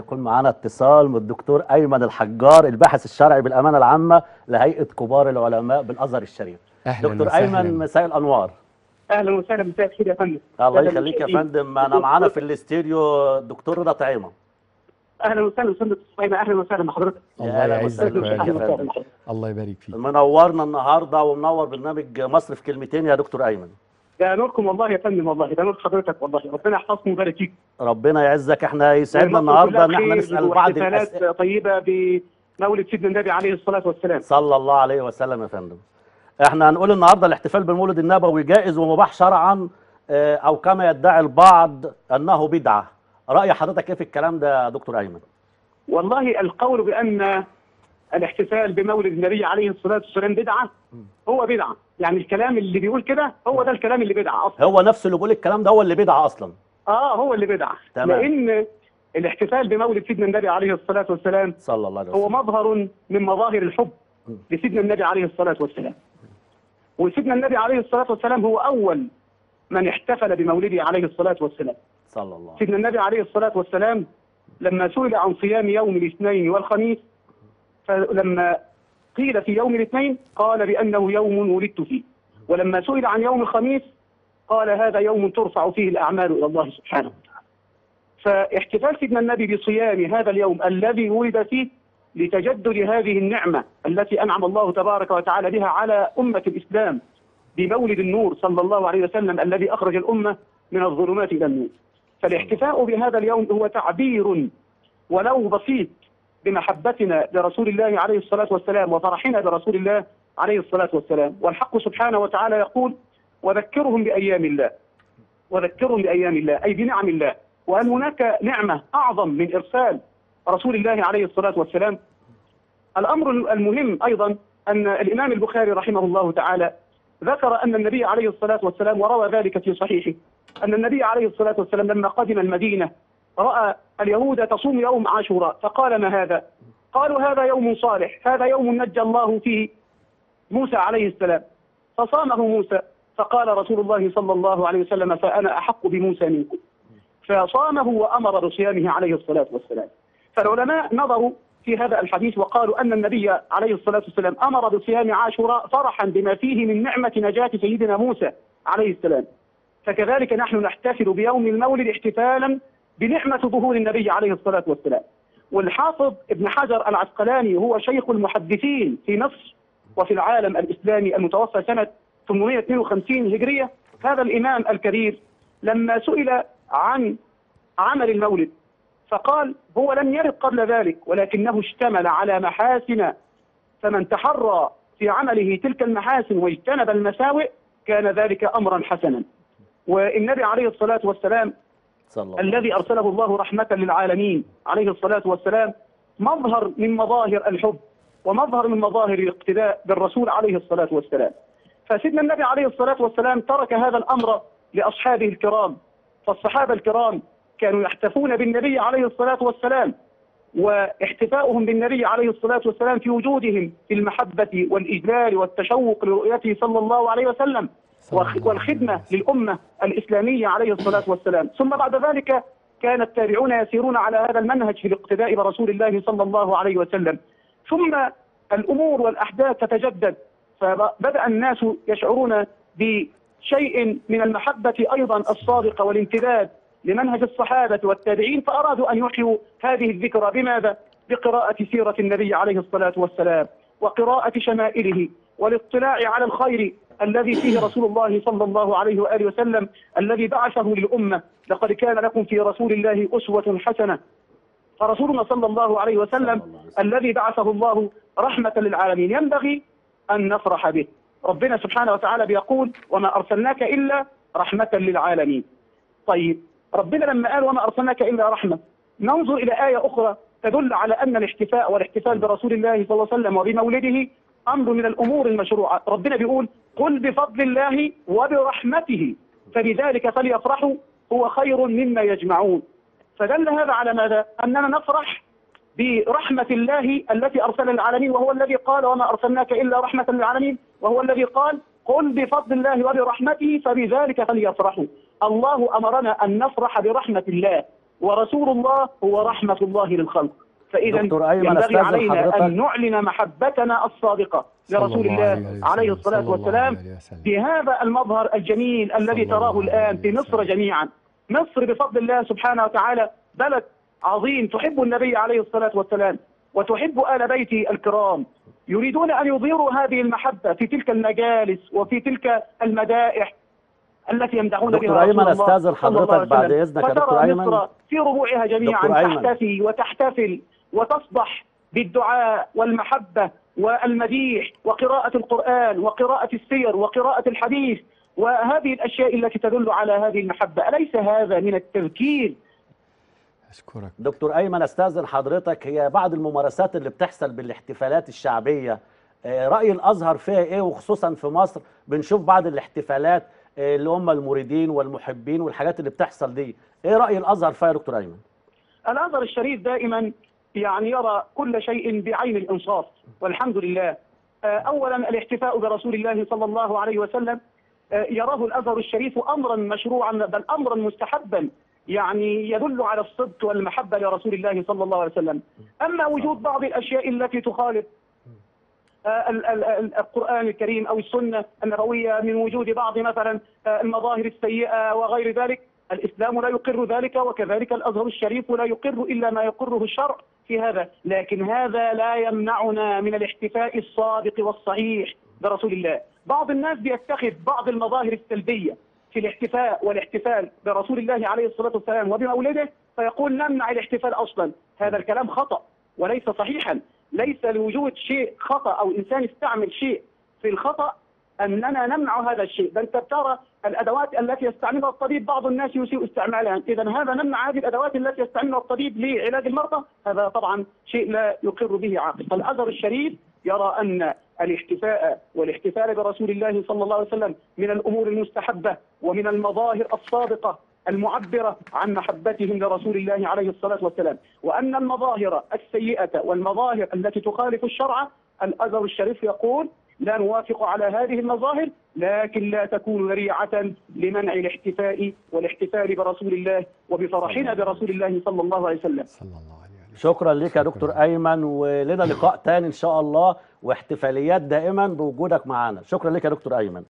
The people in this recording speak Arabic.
يكون معانا اتصال من الدكتور أيمن الحجار الباحث الشرعي بالأمانة العامة لهيئة كبار العلماء بالأزهر الشريف. دكتور أيمن، مساء الأنوار. أهلا وسهلا، مساء الخير يا فندم. الله يخليك يا فندم. أنا معانا في الاستديو الدكتور رضا طعيمه. أهلا وسهلا فندم طعيمه. أهلا وسهلا بحضرتك. الله يعزك يا فندم. الله يبارك فيك. منورنا النهارده ومنور برنامج مصر في كلمتين يا دكتور أيمن. ده نوركم والله يا فندم، والله ده نور حضرتك والله، ربنا يحفظكم ويبارك فيك. ربنا يعزك. احنا يسعدنا النهارده ان احنا نسال بعض الاسئله طيبه بمولد سيدنا النبي عليه الصلاه والسلام صلى الله عليه وسلم يا فندم. احنا هنقول النهارده الاحتفال بالمولد النبوي جائز ومباح شرعا او كما يدعي البعض انه بدعه. راي حضرتك ايه في الكلام ده يا دكتور ايمن؟ والله القول بان الاحتفال بمولد النبي عليه الصلاه والسلام بدعه هو بدعه، يعني الكلام اللي بيقول كده هو ده الكلام اللي بدعه اصلا. هو نفسه اللي بيقول الكلام ده هو اللي بدعه اصلا. هو اللي بدعه، لان الاحتفال بمولد سيدنا النبي عليه الصلاه والسلام صلى الله عليه وسلم هو مظهر من مظاهر الحب لسيدنا النبي عليه الصلاه والسلام. وسيدنا النبي عليه الصلاه والسلام هو اول من احتفل بمولده عليه الصلاه والسلام صلى الله. سيدنا النبي عليه الصلاه والسلام لما سئل عن صيام يوم الاثنين والخميس، فلما قيل في يوم الاثنين قال بأنه يوم ولدت فيه، ولما سئل عن يوم الخميس قال هذا يوم ترفع فيه الأعمال إلى الله سبحانه وتعالى. فاحتفال سيدنا النبي بصيام هذا اليوم الذي ولد فيه لتجدد هذه النعمة التي أنعم الله تبارك وتعالى بها على أمة الإسلام بمولد النور صلى الله عليه وسلم الذي أخرج الأمة من الظلمات إلى النور. فالاحتفاء بهذا اليوم هو تعبير ولو بسيط بمحبتنا لرسول الله عليه الصلاة والسلام وفرحنا برسول الله عليه الصلاة والسلام. والحق سبحانه وتعالى يقول وذكرهم بأيام الله، وذكرهم بأيام الله أي بنعم الله. وهل هناك نعمة أعظم من إرسال رسول الله عليه الصلاة والسلام؟ الأمر المهم أيضا أن الإمام البخاري رحمه الله تعالى ذكر أن النبي عليه الصلاة والسلام، وروى ذلك في صحيحه، أن النبي عليه الصلاة والسلام لما قدم المدينة رأى اليهود تصوم يوم عاشوراء، فقال ما هذا؟ قالوا هذا يوم صالح، هذا يوم نجى الله فيه موسى عليه السلام، فصامه موسى، فقال رسول الله صلى الله عليه وسلم فأنا أحق بموسى منكم، فصامه وأمر بصيامه عليه الصلاة والسلام. فالعلماء نظروا في هذا الحديث وقالوا أن النبي عليه الصلاة والسلام أمر بصيام عاشوراء فرحا بما فيه من نعمة نجاة سيدنا موسى عليه السلام، فكذلك نحن نحتفل بيوم المولد احتفالا بنعمة ظهور النبي عليه الصلاة والسلام. والحافظ ابن حجر العسقلاني هو شيخ المحدثين في مصر وفي العالم الإسلامي المتوفى سنة 852 هجرية. هذا الإمام الكبير لما سئل عن عمل المولد فقال هو لم يرد قبل ذلك ولكنه اشتمل على محاسن، فمن تحرى في عمله تلك المحاسن واجتنب المساوئ كان ذلك أمرا حسنا. والنبي عليه الصلاة والسلام الذي أرسله الله رحمة للعالمين عليه الصلاة والسلام مظهر من مظاهر الحب ومظهر من مظاهر الاقتداء بالرسول عليه الصلاة والسلام. فسيدنا النبي عليه الصلاة والسلام ترك هذا الأمر لأصحابه الكرام، فالصحابة الكرام كانوا يحتفون بالنبي عليه الصلاة والسلام، واحتفاؤهم بالنبي عليه الصلاة والسلام في وجودهم في المحبة والإجلال والتشوق لرؤيته صلى الله عليه وسلم والخدمة للأمة الإسلامية عليه الصلاة والسلام. ثم بعد ذلك كان التابعون يسيرون على هذا المنهج في الاقتداء برسول الله صلى الله عليه وسلم. ثم الأمور والأحداث تتجدد، فبدأ الناس يشعرون بشيء من المحبة أيضا الصادقة والامتداد لمنهج الصحابة والتابعين، فأرادوا أن يحيوا هذه الذكرى بماذا؟ بقراءة سيرة النبي عليه الصلاة والسلام وقراءة شمائله والاطلاع على الخير الذي فيه رسول الله صلى الله عليه وآله وسلم الذي بعثه للأمة. لقد كان لكم في رسول الله أسوة حسنة، فرسولنا صلى الله عليه وسلم الذي بعثه الله رحمة للعالمين ينبغي أن نفرح به. ربنا سبحانه وتعالى بيقول وما أرسلناك إلا رحمة للعالمين. طيب ربنا لما قال وما أرسلناك إلا رحمة، ننظر إلى آية أخرى تدل على أن الاحتفاء والاحتفال برسول الله صلى الله عليه وسلم وبمولده أمر من الأمور المشروعة. ربنا بيقول قل بفضل الله وبرحمته فبذلك فليفرحوا هو خير مما يجمعون. فدل هذا على ماذا؟ أننا نفرح برحمة الله التي أرسل العالمين، وهو الذي قال وما أرسلناك إلا رحمة للعالمين، وهو الذي قال قل بفضل الله وبرحمته فبذلك فليفرحوا. الله أمرنا أن نفرح برحمة الله ورسول الله هو رحمة الله للخلق. فإذا ينبغي علينا أن نعلن محبتنا الصادقة لرسول الله عليه الصلاة والسلام بهذا المظهر الجميل الذي تراه الآن في مصر جميعا. مصر بفضل الله سبحانه وتعالى بلد عظيم، تحب النبي عليه الصلاة والسلام وتحب آل بيته الكرام، يريدون أن يظهروا هذه المحبة في تلك المجالس وفي تلك المدائح التي يمدحون بها. دكتور أيمن، أستاذن حضرتك بعد إذنك يا دكتور أيمن. مصر في ربوعها جميعا تحتفي وتحتفل وتصدح بالدعاء والمحبة والمديح وقراءة القرآن وقراءة السير وقراءة الحديث وهذه الأشياء التي تدل على هذه المحبة. أليس هذا من التذكير؟ أشكرك دكتور أيمن. أستاذن حضرتك، هي بعض الممارسات اللي بتحصل بالاحتفالات الشعبية، رأي الأزهر فيها إيه؟ وخصوصا في مصر بنشوف بعض الاحتفالات اللي هم المريدين والمحبين والحاجات اللي بتحصل دي، إيه رأي الأزهر فيها يا دكتور أيمن؟ الأزهر الشريف دائما يعني يرى كل شيء بعين الإنصاف والحمد لله. أولا الاحتفاء برسول الله صلى الله عليه وسلم يراه الأزهر الشريف أمرا مشروعا بل أمرا مستحبا، يعني يدل على الصدق والمحبة لرسول الله صلى الله عليه وسلم. أما وجود بعض الأشياء التي تخالف القرآن الكريم أو السنة النبوية من وجود بعض مثلا المظاهر السيئة وغير ذلك، الإسلام لا يقر ذلك، وكذلك الأزهر الشريف لا يقر إلا ما يقره الشرع في هذا، لكن هذا لا يمنعنا من الاحتفاء الصادق والصحيح برسول الله. بعض الناس بيتخذ بعض المظاهر السلبية في الاحتفاء والاحتفال برسول الله عليه الصلاة والسلام وبمولده فيقول نمنع الاحتفال أصلا. هذا الكلام خطأ وليس صحيحا. ليس لوجود شيء خطأ أو إنسان يستعمل شيء في الخطأ أننا نمنع هذا الشيء، بل ترى الأدوات التي يستعملها الطبيب بعض الناس يسيء استعمالها، إذا هذا نمنع هذه الأدوات التي يستعملها الطبيب لعلاج المرضى، هذا طبعا شيء لا يقر به عاقل. فالأزهر الشريف يرى أن الاحتفاء والاحتفال برسول الله صلى الله عليه وسلم من الأمور المستحبة ومن المظاهر الصادقة المعبرة عن محبتهم لرسول الله عليه الصلاة والسلام، وأن المظاهر السيئة والمظاهر التي تخالف الشرع الأزهر الشريف يقول لا نوافق على هذه المظاهر، لكن لا تكون ذريعة لمنع الاحتفاء والاحتفال برسول الله وبفرحنا برسول الله صلى الله عليه وسلم. شكرا لك يا دكتور أيمن، ولنا لقاء تاني إن شاء الله واحتفاليات دائما بوجودك معنا. شكرا لك يا دكتور أيمن.